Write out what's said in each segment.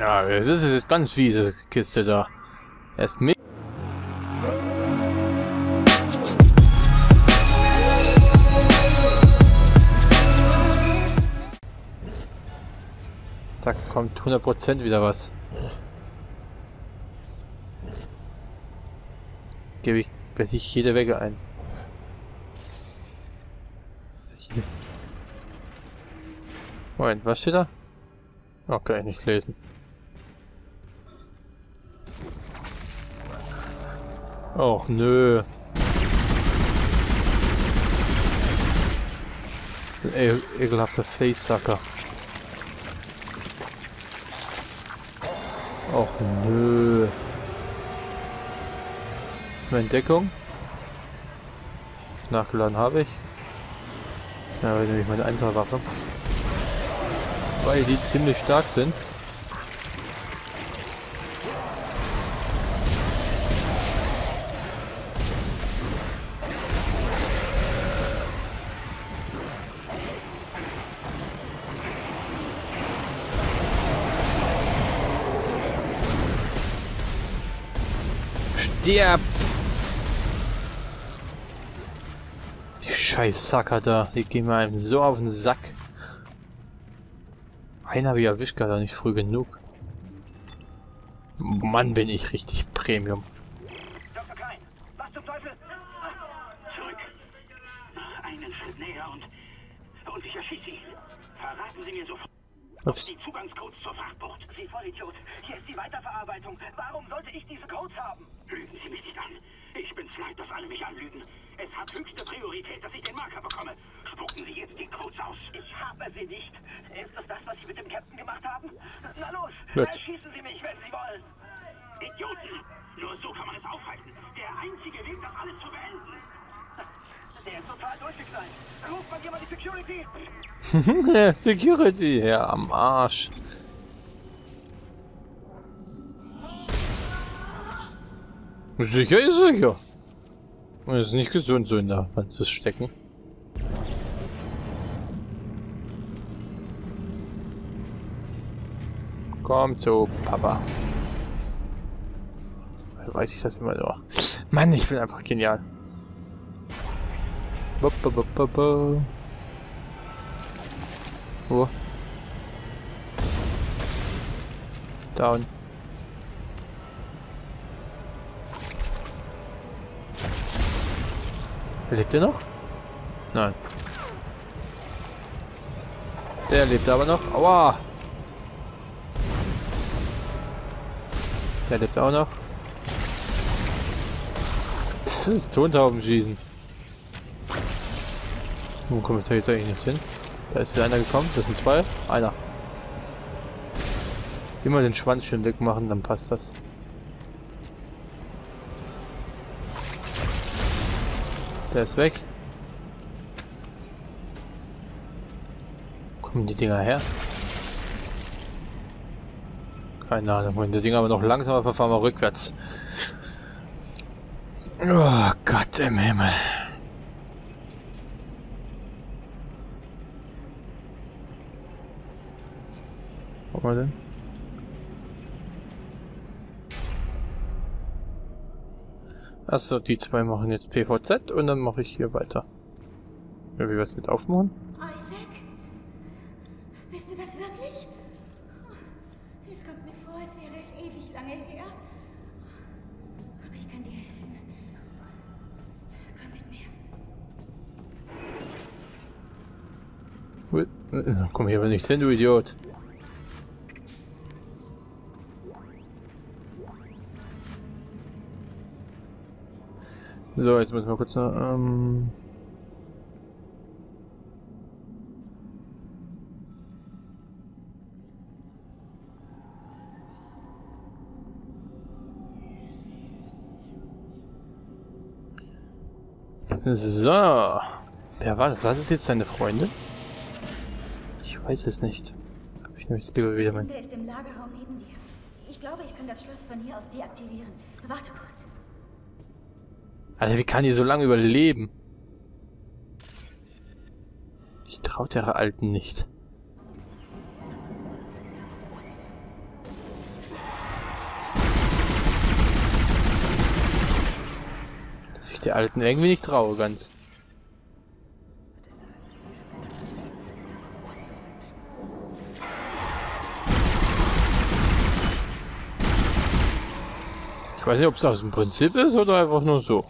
Ja, es ist ganz fiese Kiste da. Er ist mega. Da kommt 100% wieder was. Gebe ich plötzlich jede Wege ein. Moment, was steht da? Oh, kann ich nicht lesen. Och nö. Das ist ein ekelhafter Facesucker. Och nö. Das ist meine Entdeckung. Nachgeladen habe ich. Ja, weil nämlich meine Einzelwaffe. Weil die ziemlich stark sind. Stirb! Die scheiß Sacker da, die gehen mir einem so auf den Sack. Einen habe ich erwischt, gar nicht früh genug. Mann, bin ich richtig Premium. Dr. Klein, was zum Teufel? Zurück. Einen Schritt näher und ich erschieße Sie. Verraten Sie mir sofort. Ups. Die Zugangscodes zur Frachtbucht. Sie Vollidiot. Hier ist die Weiterverarbeitung. Warum sollte ich diese Codes haben? Lügen Sie mich nicht an. Ich bin's leid, dass alle mich anlügen. Es hat höchste Priorität, dass ich den Marker bekomme. Spucken Sie jetzt die Codes aus. Ich habe sie nicht. Ist das das, was Sie mit dem Captain gemacht haben? Na los, erschießen Sie mich, wenn Sie wollen. Idioten! Nur so kann man es aufhalten. Der einzige Weg, das alles zu beenden. Der ist total durchgeknallt. Ruft mal jemand die Security. Security, ja, am Arsch. Sicher ist sicher. Und es ist nicht gesund, so in der Hand zu stecken. Komm zu Papa. Weiß ich das immer noch. Mann, ich bin einfach genial. Oh. Down. Lebt er noch? Nein. Der lebt aber noch. Aua! Der lebt auch noch. Das ist Tontaubenschießen. Wo kommt der jetzt eigentlich nicht hin? Da ist wieder einer gekommen. Das sind zwei. Einer. Immer den Schwanz schön wegmachen, dann passt das. Der ist weg. Wo kommen die Dinger her? Keine Ahnung, wenn die Dinger aber noch langsamer verfahren wir rückwärts. Oh Gott im Himmel. Guck mal denn. Achso, die zwei machen jetzt PVZ und dann mache ich hier weiter. Will ich was mit aufmachen? Isaac? Bist du das wirklich? Es kommt mir vor, als wäre es ewig lange her. Aber ich kann dir helfen. Komm mit mir. Komm hier aber nicht hin, du Idiot. So, jetzt müssen wir kurz noch... So, wer war das? Was ist jetzt seine Freundin? Ich weiß es nicht. Ich nehme jetzt lieber wieder mein. Der ist im Lagerraum neben dir. Ich glaube, ich kann das Schloss von hier aus deaktivieren. Warte kurz. Alter, wie kann die so lange überleben? Ich traue der Alten nicht. ich der Alten irgendwie nicht traue ganz. Ich weiß nicht, ob es aus dem Prinzip ist oder einfach nur so.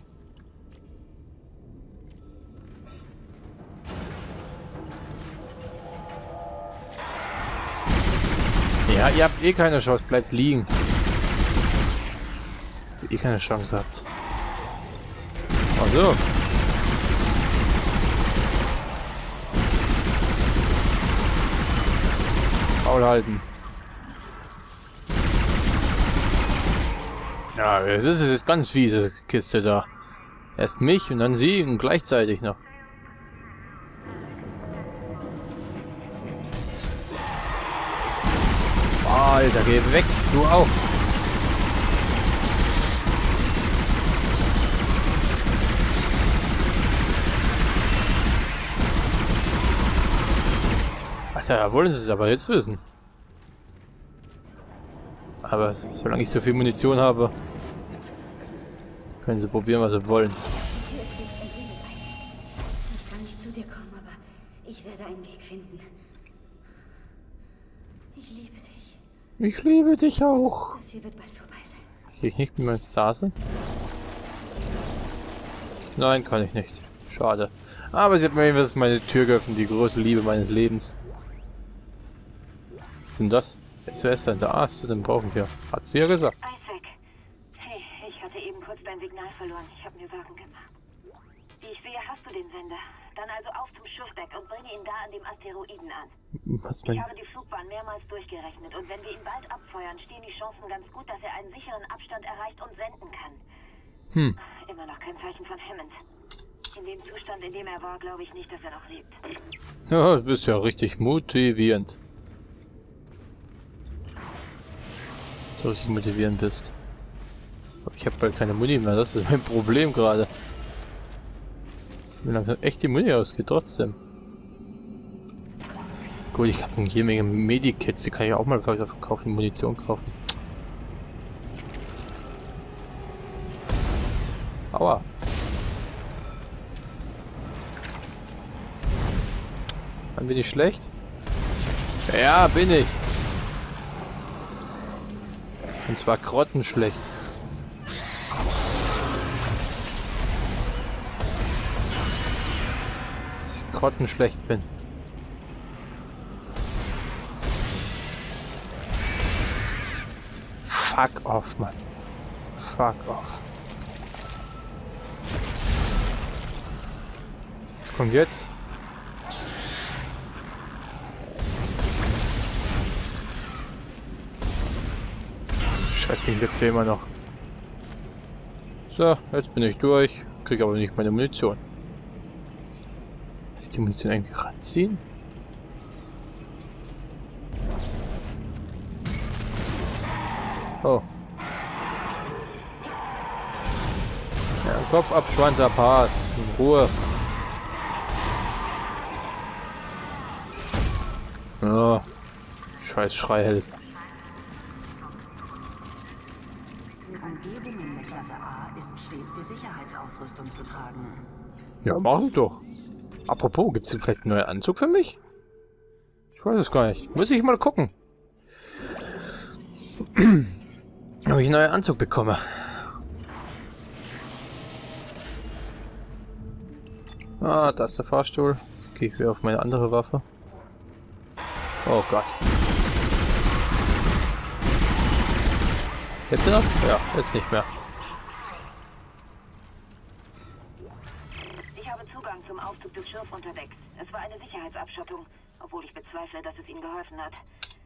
Ja, ihr habt eh keine Chance, bleibt liegen. Dass ihr eh keine Chance habt. Ach so. Maul halten. Ja, es ist ganz fiese Kiste da. Erst mich und dann sie und gleichzeitig noch. Alter, geh weg, du auch. Alter, da wollen sie es aber jetzt wissen. Aber solange ich so viel Munition habe, können sie probieren, was sie wollen. Die Tür ist jetzt im Himmel, Isaac. Ich kann nicht zu dir kommen, aber ich werde einen Weg finden. Ich liebe dich. Ich liebe dich auch. Das hier wird bald vorbei sein. Kann ich nicht mit meinem Star sein? Nein, kann ich nicht. Schade. Aber sie hat mir jedenfalls meine Tür geöffnet, die größte Liebe meines Lebens. Was sind das? SOS an der Arzt, den brauche ich ja. Hat sie ja gesagt. Isaac, hey, ich hatte eben kurz dein Signal verloren. Ich habe mir Sorgen gemacht. Wie ich sehe, hast du den Sender. Dann also auf zum Schiffdeck und bringe ihn da an dem Asteroiden an. Was ich habe die Flugbahn mehrmals durchgerechnet und wenn wir ihn bald abfeuern, stehen die Chancen ganz gut, dass er einen sicheren Abstand erreicht und senden kann. Hm. Immer noch kein Zeichen von Hammond. In dem Zustand, in dem er war, glaube ich nicht, dass er noch lebt. Ja, du bist ja richtig motivierend. So richtig motivierend bist. Aber ich habe bald keine Muni mehr, das ist mein Problem gerade. Mir langsam echt die Muni ausgeht trotzdem. Gut, ich habe jede Menge Medikits, die kann ich auch mal verkaufen, Munition kaufen. Aua. Dann bin ich schlecht? Ja, bin ich. Und zwar grottenschlecht. Grottenschlecht bin. Fuck off, Mann. Fuck off. Was kommt jetzt? Scheiß, den lebt ja immer noch. So, jetzt bin ich durch. Krieg aber nicht meine Munition. Die Munition eigentlich ranziehen? Oh. Ja, Kopf ab, Schwanz ab, Haas. In Ruhe. Oh. Scheiß Schreihälse. In Umgebungen der Klasse A ist stets die Sicherheitsausrüstung zu tragen. Ja, mach ich doch. Apropos, gibt es denn vielleicht einen neuen Anzug für mich? Ich weiß es gar nicht. Muss ich mal gucken. Ob ich einen neuen Anzug bekomme. Ah, da ist der Fahrstuhl. Jetzt gehe ich wieder auf meine andere Waffe. Oh Gott. Lebt er noch? Ja, jetzt nicht mehr. Unterwegs. Es war eine Sicherheitsabschottung, obwohl ich bezweifle, dass es ihm geholfen hat.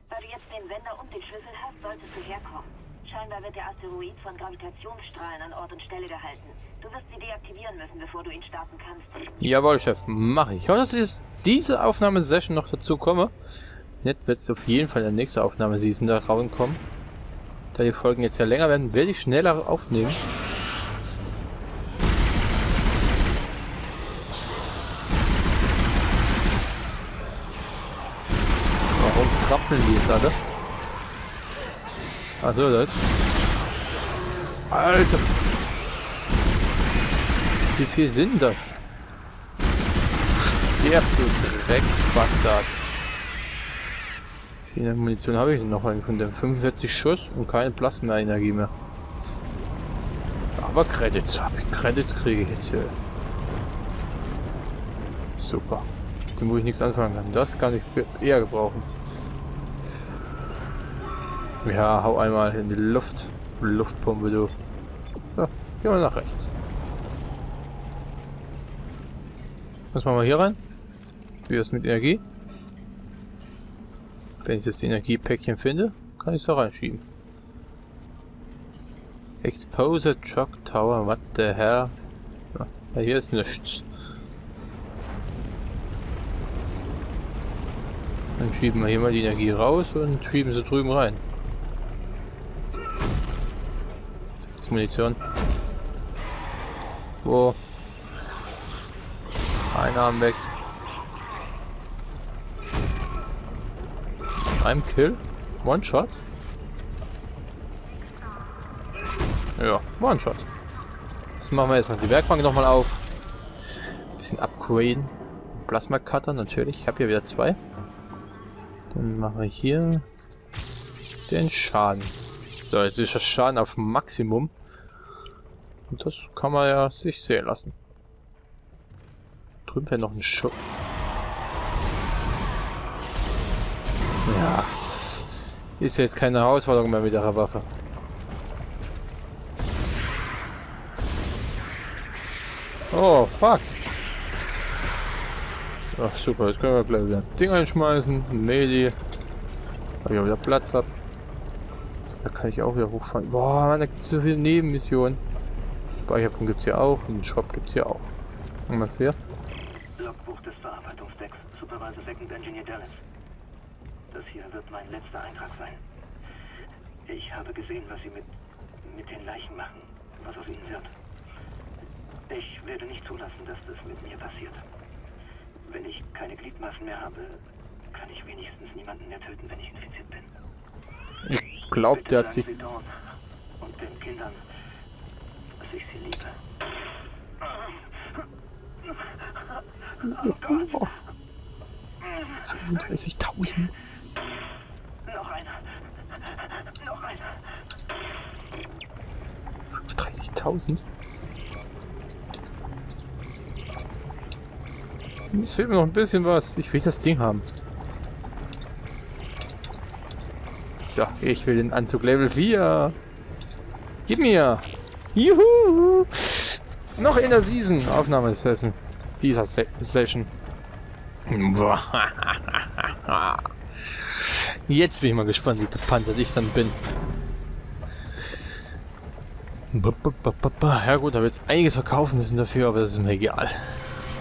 Weil du jetzt den Sender und den Schlüssel hast, solltest du herkommen. Scheinbar wird der Asteroid von Gravitationsstrahlen an Ort und Stelle gehalten. Du wirst sie deaktivieren müssen, bevor du ihn starten kannst. Jawohl, Chef, mache ich. Ich hoffe, dass ich diese Aufnahmesession noch dazu komme. Nett wird es auf jeden Fall in der nächsten Aufnahmeseason da rauskommen. Da die Folgen jetzt ja länger werden, werde ich schneller aufnehmen. Krabbeln die jetzt alle? Achso, das. Alter! Wie viel sind das? Sterb, du Drecksbastard. Wie viel Munition habe ich denn noch? 45 Schuss und keine Plasma-Energie mehr. Aber Credits habe ich. Credits kriege ich jetzt hier. Super. Dem muss ich nichts anfangen kann. Das kann ich eher gebrauchen. Ja, hau einmal in die Luft. Luftpumpe, du. So, gehen wir nach rechts. Was machen wir hier rein? Wie ist mit Energie? Wenn ich das Energiepäckchen finde, kann ich es da reinschieben. Exposed Shock Tower, what the hell? Ja, hier ist nichts. Dann schieben wir hier mal die Energie raus und schieben sie drüben rein. Jetzt Munition. Wo? Ein Arm weg. Ein Kill? One Shot? Ja, One Shot. Jetzt machen wir erstmal die Werkbank nochmal auf. Ein bisschen upgraden. Plasma Cutter natürlich. Ich habe hier wieder zwei. Dann mache ich hier den Schaden. So, jetzt ist der Schaden auf Maximum. Und das kann man ja sich sehen lassen. Drüben wäre noch ein Schuss. Ja, das ist jetzt keine Herausforderung mehr mit der Waffe. Oh, fuck. Ach super, jetzt können wir gleich wieder ein Ding einschmeißen. Melee. Weil ich auch wieder Platz habe. So, da kann ich auch wieder hochfahren. Boah, Mann, da gibt es so viele Nebenmissionen. Speicherpunkt gibt es hier auch. Und einen Shop gibt es hier auch. Und was hier? Logbuch des Verarbeitungsdecks. Supervisor Second Engineer Dallas. Das hier wird mein letzter Eintrag sein. Ich habe gesehen, was Sie mit den Leichen machen. Was aus Ihnen wird. Ich werde nicht zulassen, dass das mit mir passiert. Wenn ich keine Gliedmaßen mehr habe, kann ich wenigstens niemanden mehr töten, wenn ich infiziert bin. Ich glaube, der hat sich... Und den Kindern, dass ich sie liebe. Oh Gott. 35.000. Noch einer. Noch einer. 35.000? Es fehlt mir noch ein bisschen was. Ich will das Ding haben. So, ich will den Anzug Level 4. Gib mir. Juhu. Noch in der Season. Aufnahme-Session. Dieser Session. Jetzt bin ich mal gespannt, wie gepanzert ich dann bin. Ja gut, da wird jetzt einiges verkaufen müssen dafür, aber das ist mir egal.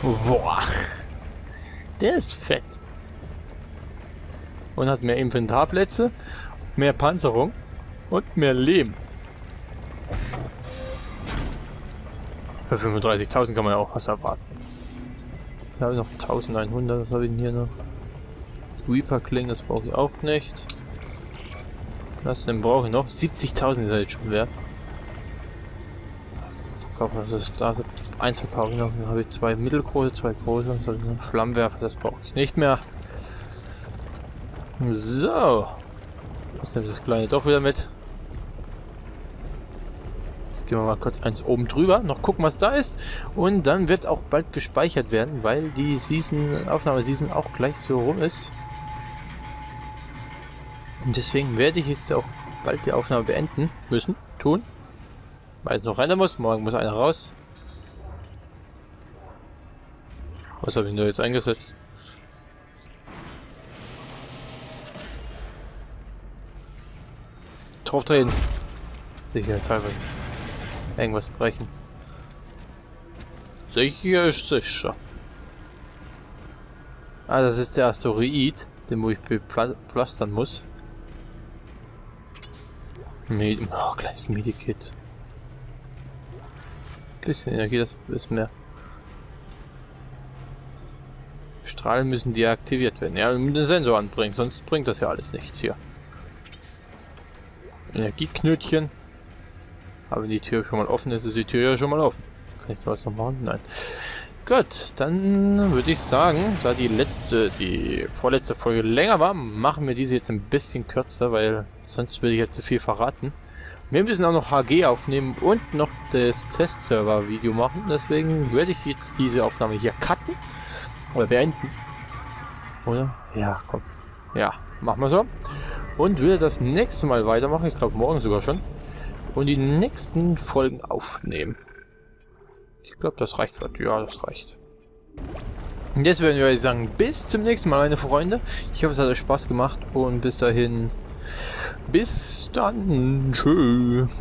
Boah. Der ist fett. Und hat mehr Inventarplätze, mehr Panzerung und mehr Leben. Für 35.000 kann man ja auch was erwarten. Ich habe noch 1.100, was habe ich denn hier noch? Reaper-Kling, das brauche ich auch nicht. Was denn brauche ich noch? 70.000 ist ja jetzt schon wert. Kaufen wir das da. Eins verkaufen, dann habe ich zwei mittelgroße, zwei große und so einen Flammenwerfer, das brauche ich nicht mehr. So. Jetzt nehme ich das kleine doch wieder mit. Jetzt gehen wir mal kurz eins oben drüber, noch gucken, was da ist. Und dann wird auch bald gespeichert werden, weil die Season, Aufnahmeseason auch gleich so rum ist. Und deswegen werde ich jetzt auch bald die Aufnahme beenden müssen, tun. Weil es noch rein muss, morgen muss einer raus. Was habe ich denn da jetzt eingesetzt? Drauf drehen. Sicherheitshalber. Irgendwas brechen. Sicher ist sicher. Ah, das ist der Asteroid, den wo ich bepflastern muss. Oh, kleines Medikit. Bisschen Energie, das ist mehr. Strahlen müssen deaktiviert werden. Ja, mit dem Sensor anbringen, sonst bringt das ja alles nichts hier. Energieknötchen. Aber wenn die Tür schon mal offen ist, ist die Tür ja schon mal offen. Kann ich da was noch machen? Nein. Gut, dann würde ich sagen, da die vorletzte Folge länger war, machen wir diese jetzt ein bisschen kürzer, weil sonst würde ich jetzt zu viel verraten. Wir müssen auch noch HG aufnehmen und noch das Test-Server-Video machen, deswegen werde ich jetzt diese Aufnahme hier cutten oder beenden. Oder? Ja, komm. Ja, machen wir so. Und würde das nächste Mal weitermachen, ich glaube morgen sogar schon. Und die nächsten Folgen aufnehmen. Ich glaube, das reicht vielleicht. Ja, das reicht. Und jetzt werden wir sagen, bis zum nächsten Mal, meine Freunde. Ich hoffe, es hat euch Spaß gemacht und bis dahin. Bis dann. Tschüss.